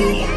to you.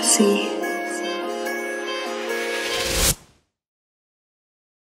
MABeats.